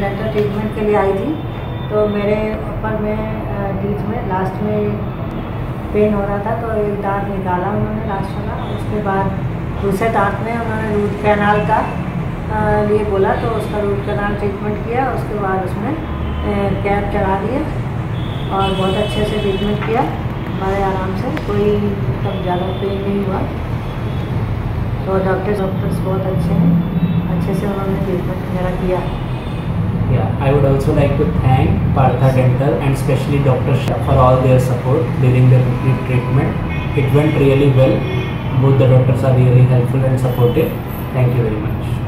Dental treatment के लिए आई थी तो मेरे ऊपर में बीच में लास्ट में पेन हो रहा था तो एक दांत निकाला उन्होंने लास्ट वाला। उसके बाद दूसरे दांत में उन्होंने रूट कैनाल का लिए बोला तो उसका रूट कैनाल ट्रीटमेंट किया। उसके बाद उसमें कैप चढ़ा दिए और बहुत अच्छे से ट्रीटमेंट किया। हमारे आराम से कोई तब ज़्यादा पेन नहीं हुआ। तो डॉक्टर्स बहुत अच्छे हैं, अच्छे से उन्होंने ट्रीटमेंट वगैरह किया। Yeah, I would also like to thank Partha Dental and especially Dr. Shah for all their support during the complete treatment. It went really well. Both the doctors are really helpful and supportive. Thank you very much.